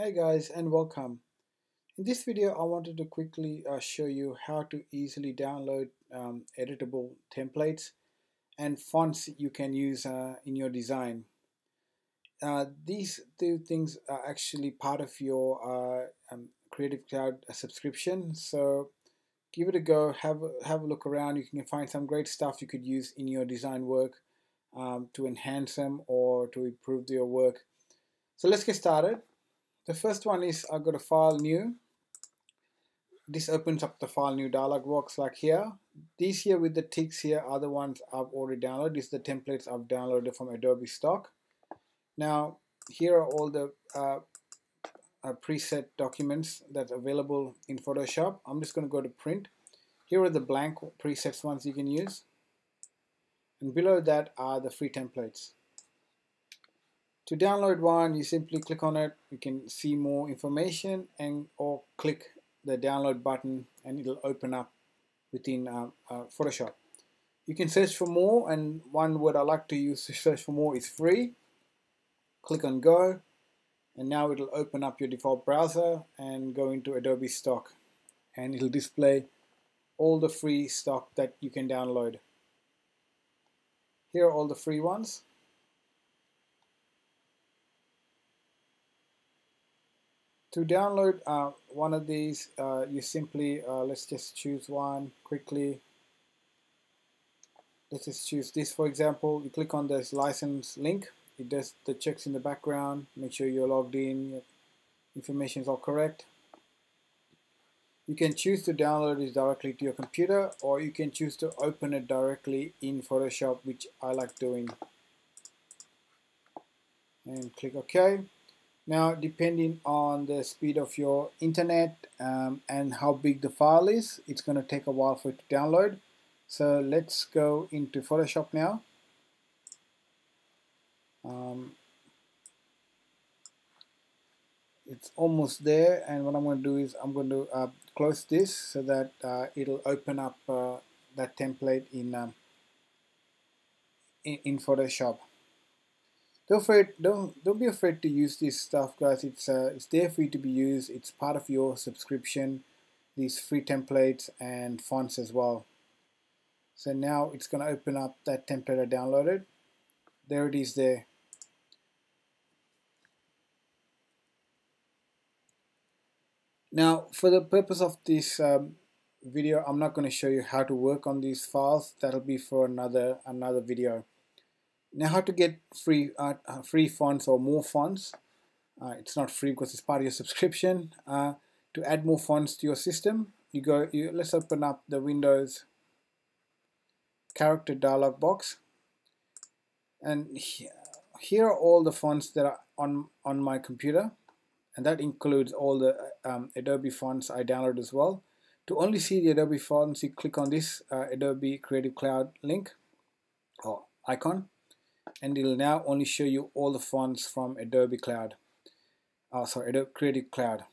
Hey guys, and welcome. In this video I wanted to quickly show you how to easily download editable templates and fonts you can use in your design. These two things are actually part of your Creative Cloud subscription, so give it a go, have a look around. You can find some great stuff you could use in your design work to enhance them or to improve your work. So let's get started. The first one is I've got a file new. This opens up the file new dialog box like here. These here with the ticks here are the ones I've already downloaded. These are the templates I've downloaded from Adobe stock. Now here are all the preset documents that's available in Photoshop. I'm just going to go to print. Here are the blank presets ones you can use. And below that are the free templates. To download one, you simply click on it, you can see more information and or click the download button and it'll open up within Photoshop. You can search for more, and one word I like to use to search for more is free. Click on go, and now it'll open up your default browser and go into Adobe stock, and it'll display all the free stock that you can download. Here are all the free ones. To download one of these, you simply, let's just choose one quickly. Let's just choose this, for example. You click on this license link. It does the checks in the background. Make sure you're logged in, your information is all correct. You can choose to download this directly to your computer, or you can choose to open it directly in Photoshop, which I like doing. And click OK. Now, depending on the speed of your internet and how big the file is, it's going to take a while for it to download. So let's go into Photoshop now. It's almost there, and what I'm going to do is I'm going to close this so that it'll open up that template in Photoshop. Don't be afraid to use this stuff, guys. It's there for you to be used. It's part of your subscription, these free templates and fonts as well. So now it's going to open up that template I downloaded. There it is there. Now, for the purpose of this video, I'm not going to show you how to work on these files. That'll be for another video. Now, how to get free fonts or more fonts. It's not free because it's part of your subscription. To add more fonts to your system, let's open up the Windows character dialog box, and here are all the fonts that are on my computer, and that includes all the Adobe fonts I downloaded as well. To only see the Adobe fonts, you click on this Adobe Creative Cloud link or icon, and it'll now only show you all the fonts from Adobe Creative Cloud.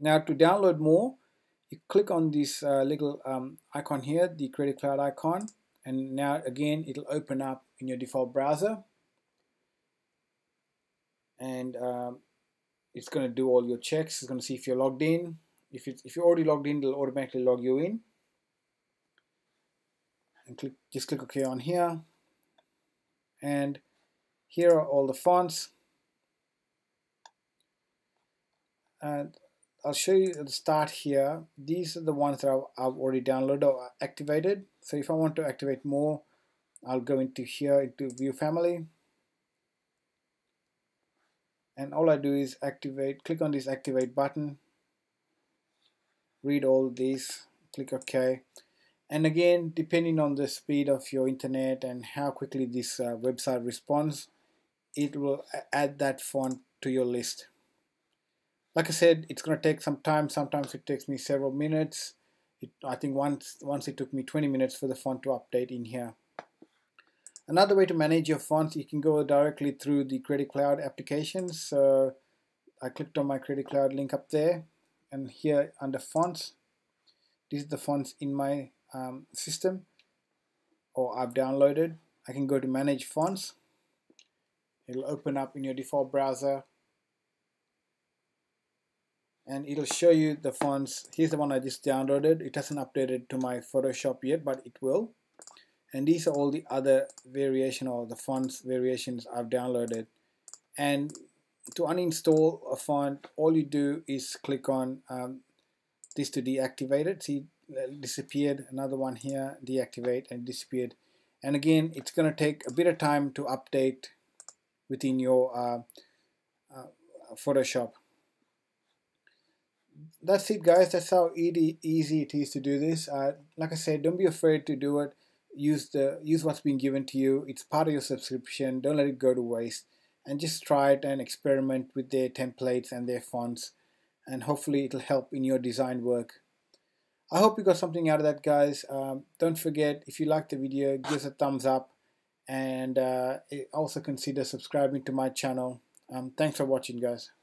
Now, to download more, you click on this little icon here, the Creative Cloud icon, and now again it'll open up in your default browser, and it's going to do all your checks. It's going to see if you're logged in. If you're already logged in, it'll automatically log you in, and just click OK on here. And here are all the fonts, and I'll show you at the start here. These are the ones that I've already downloaded or activated. So if I want to activate more, I'll go into here, into View Family, and all I do is activate. Click on this Activate button, read all these, click OK. And again, depending on the speed of your internet and how quickly this website responds, it will add that font to your list. Like I said, it's going to take some time. Sometimes it takes me several minutes. I think once it took me 20 minutes for the font to update in here. Another way to manage your fonts, you can go directly through the Creative Cloud applications. So I clicked on my Creative Cloud link up there, and here under fonts, these are the fonts in my system or I've downloaded. I can go to manage fonts. It'll open up in your default browser, and it'll show you the fonts. Here's the one I just downloaded. It hasn't updated to my Photoshop yet, but it will. And these are all the other variation or the fonts variations I've downloaded. And to uninstall a font, all you do is click on this to deactivate it. See, it disappeared. Another one here, deactivate, and disappeared. And again, it's going to take a bit of time to update within your Photoshop. That's it, guys. That's how easy it is to do this. Like I said, don't be afraid to do it. Use what's been given to you. It's part of your subscription. Don't let it go to waste. And just try it and experiment with their templates and their fonts, and hopefully it'll help in your design work. I hope you got something out of that, guys. Don't forget, if you like the video, give us a thumbs up, and also consider subscribing to my channel. Thanks for watching, guys.